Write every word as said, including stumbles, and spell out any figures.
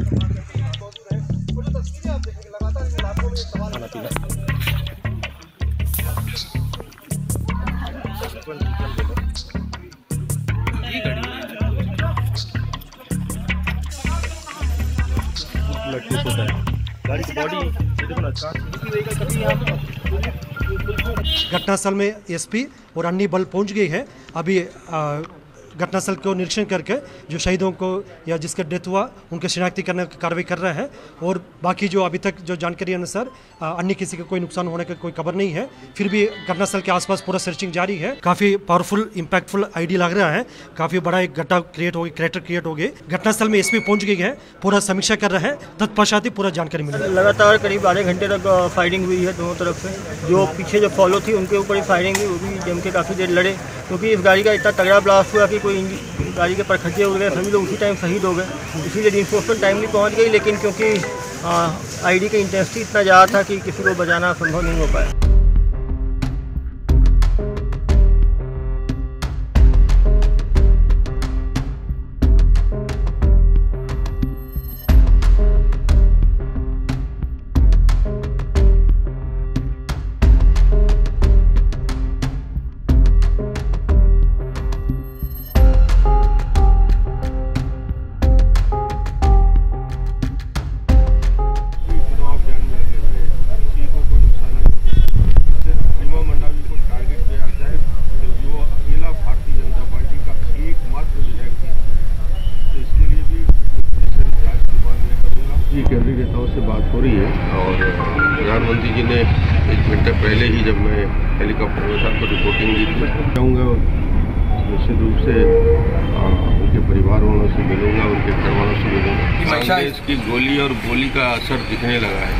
घटनास्थल में एसपी और अन्य बल पहुंच गई है। अभी घटनास्थल को निरीक्षण करके जो शहीदों को या जिसका डेथ हुआ उनके शिनाख्ती करने की कार्रवाई कर रहा है। और बाकी जो अभी तक जो जानकारी अनुसार अन्य किसी का कोई नुकसान होने का कोई खबर नहीं है। फिर भी घटनास्थल के आसपास पूरा सर्चिंग जारी है। काफ़ी पावरफुल इम्पैक्टफुल आईडी लग रहा है। काफ़ी बड़ा एक गड्ढा क्रिएट हो गया, क्रेटर क्रिएट हो गया। घटनास्थल में एसपी पहुंच गई है, पूरा समीक्षा कर रहे हैं, तत्पश्चात ही पूरा जानकारी मिली। लगातार करीब आधे घंटे तक फायरिंग हुई है दोनों तरफ से। जो पीछे जो फॉलो थी उनके ऊपर ही फायरिंग हुई, वो भी जम के काफ़ी देर लड़े, क्योंकि इस गाड़ी का इतना तगड़ा ब्लास्ट हुआ कि कोई गाड़ी के परखच्चे उड़ गए, सभी लोग उसी टाइम शहीद हो गए। इसीलिए रिइंफोर्समेंट टाइमली पहुंच गई, लेकिन क्योंकि आईडी का इंटेंसिटी इतना ज़्यादा था कि किसी को बचाना संभव नहीं हो पाया। केंद्रीय नेताओं से बात हो रही है और प्रधानमंत्री जी ने एक घंटे पहले ही जब मैं हेलीकॉप्टर में था तो रिपोर्टिंग दी थी। जाऊँगा निश्चित रूप से आ, उनके परिवार वालों से मिलूँगा, उनके घर वालों से मिलूँगा। इसकी गोली और गोली का असर दिखने लगा है।